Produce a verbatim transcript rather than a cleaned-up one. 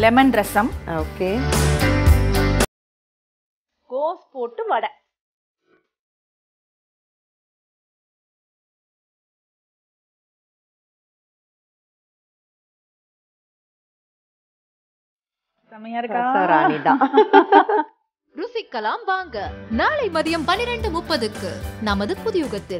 lemon rasam. Okay. Goes potu vada. ருசிக்கலாம் வாங்க நாளை மதியம் பன்னிரண்டு முப்பதுக்கு நமது புதியுகத்தில்.